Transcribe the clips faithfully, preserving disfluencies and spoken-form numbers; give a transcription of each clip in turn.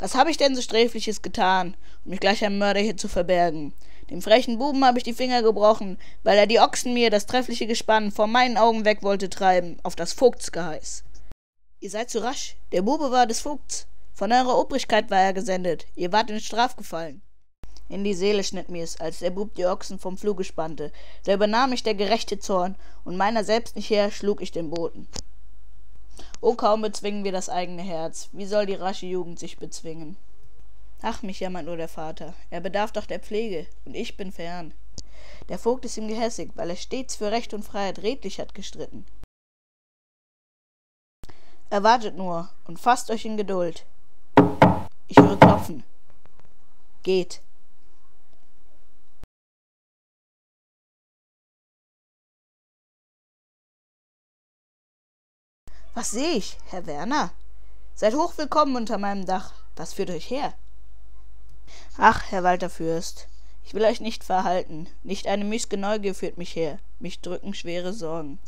Was habe ich denn so Sträfliches getan, um mich gleich einem Mörder hier zu verbergen? Dem frechen Buben habe ich die Finger gebrochen, weil er die Ochsen mir, das treffliche Gespann, vor meinen Augen weg wollte treiben, auf das Vogtsgeheiß. Ihr seid zu rasch, der Bube war des Vogts. Von eurer Obrigkeit war er gesendet, ihr wart in Straf gefallen. In die Seele schnitt mir's, als der Bub die Ochsen vom Pfluge spannte. Da übernahm mich der gerechte Zorn, und meiner selbst nicht her schlug ich den Boten. O, kaum bezwingen wir das eigene Herz, wie soll die rasche Jugend sich bezwingen? Ach, mich jammert nur der Vater, er bedarf doch der Pflege, und ich bin fern. Der Vogt ist ihm gehässig, weil er stets für Recht und Freiheit redlich hat gestritten. Erwartet nur, und fasst euch in Geduld. Ich höre klopfen. Geht. Was sehe ich, Herr Werner? Seid hochwillkommen unter meinem Dach. Was führt euch her? Ach, Herr Walter Fürst, ich will euch nicht verhalten. Nicht eine müßge Neugier führt mich her. Mich drücken schwere Sorgen.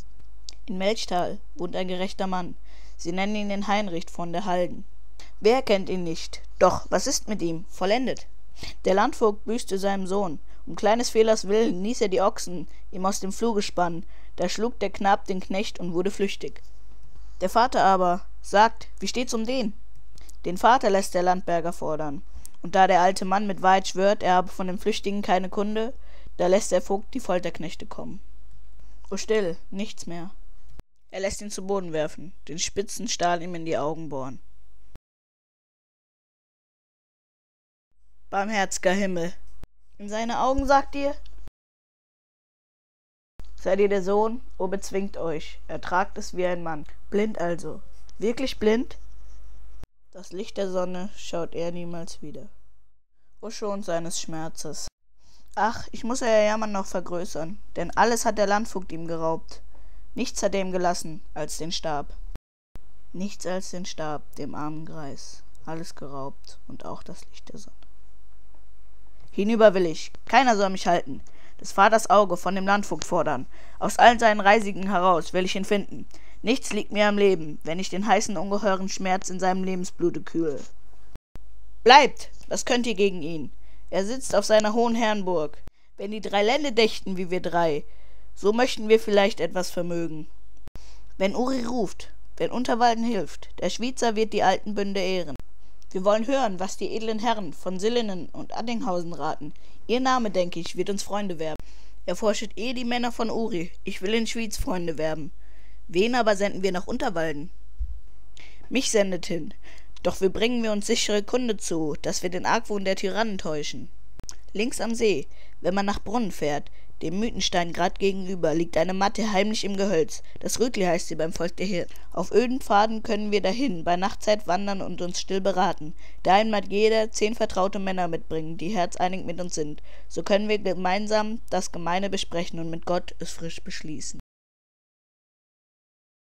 In Melchtal wohnt ein gerechter Mann. Sie nennen ihn den Heinrich von der Halden. Wer kennt ihn nicht? Doch, was ist mit ihm? Vollendet. Der Landvogt büßte seinem Sohn. Um kleines Fehlers willen ließ er die Ochsen ihm aus dem Pfluge spannen. Da schlug der Knab den Knecht und wurde flüchtig. Der Vater aber sagt, wie steht's um den? Den Vater lässt der Landberger fordern. Und da der alte Mann mit Weid schwört, er habe von dem Flüchtigen keine Kunde, da lässt der Vogt die Folterknechte kommen. O still, nichts mehr. Er lässt ihn zu Boden werfen, den spitzen Stahl ihm in die Augen bohren. Barmherziger Himmel! In seine Augen sagt ihr: Seid ihr der Sohn, o bezwingt euch, ertragt es wie ein Mann. Blind also, wirklich blind? Das Licht der Sonne schaut er niemals wieder. O schon seines Schmerzes. Ach, ich muss euer Jammern noch vergrößern, denn alles hat der Landvogt ihm geraubt. Nichts hat er ihm gelassen, als den Stab. Nichts als den Stab, dem armen Greis. Alles geraubt und auch das Licht der Sonne. Hinüber will ich, keiner soll mich halten. Des Vaters Auge von dem Landvogt fordern. Aus allen seinen Reisigen heraus will ich ihn finden. Nichts liegt mir am Leben, wenn ich den heißen, ungeheuren Schmerz in seinem Lebensblute kühle. Bleibt! Was könnt ihr gegen ihn? Er sitzt auf seiner hohen Herrenburg. Wenn die drei Lände dächten, wie wir drei, so möchten wir vielleicht etwas vermögen. Wenn Uri ruft, wenn Unterwalden hilft, der Schwyzer wird die alten Bünde ehren. Wir wollen hören, was die edlen Herren von Sillinen und Addinghausen raten. Ihr Name, denke ich, wird uns Freunde werben. Erforschet ihr die Männer von Uri, ich will in Schwyz Freunde werben. Wen aber senden wir nach Unterwalden? Mich sendet hin, doch wir bringen wir uns sichere Kunde zu, dass wir den Argwohn der Tyrannen täuschen. Links am See, wenn man nach Brunnen fährt, dem Mythenstein grad gegenüber, liegt eine Matte heimlich im Gehölz, das Rütli heißt sie beim Volk der Hirten. Auf öden Pfaden können wir dahin, bei Nachtzeit wandern und uns still beraten. Dahin mag jeder zehn vertraute Männer mitbringen, die herzeinig mit uns sind. So können wir gemeinsam das Gemeine besprechen und mit Gott es frisch beschließen.